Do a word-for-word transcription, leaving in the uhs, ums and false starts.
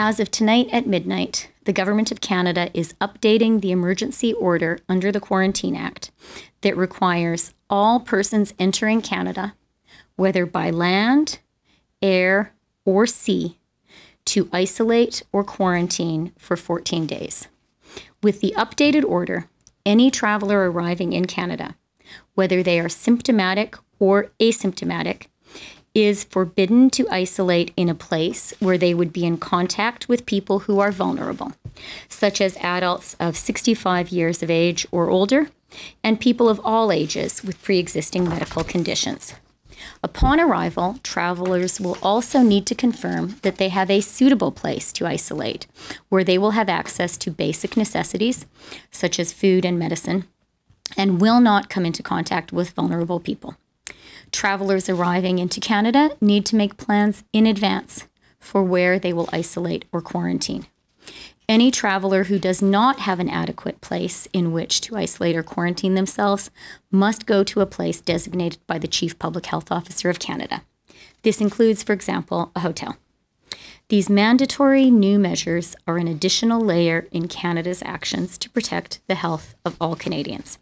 as of tonight at midnight, the Government of Canada is updating the emergency order under the Quarantine Act that requires all persons entering Canada, whether by land, air, or sea, to isolate or quarantine for fourteen days. With the updated order, any traveler arriving in Canada, whether they are symptomatic or asymptomatic, is forbidden to isolate in a place where they would be in contact with people who are vulnerable, such as adults of sixty-five years of age or older, and people of all ages with pre-existing medical conditions. Upon arrival, travelers will also need to confirm that they have a suitable place to isolate, where they will have access to basic necessities, such as food and medicine, and will not come into contact with vulnerable people. Travelers arriving into Canada need to make plans in advance for where they will isolate or quarantine. Any traveler who does not have an adequate place in which to isolate or quarantine themselves must go to a place designated by the Chief Public Health Officer of Canada. This includes, for example, a hotel. These mandatory new measures are an additional layer in Canada's actions to protect the health of all Canadians.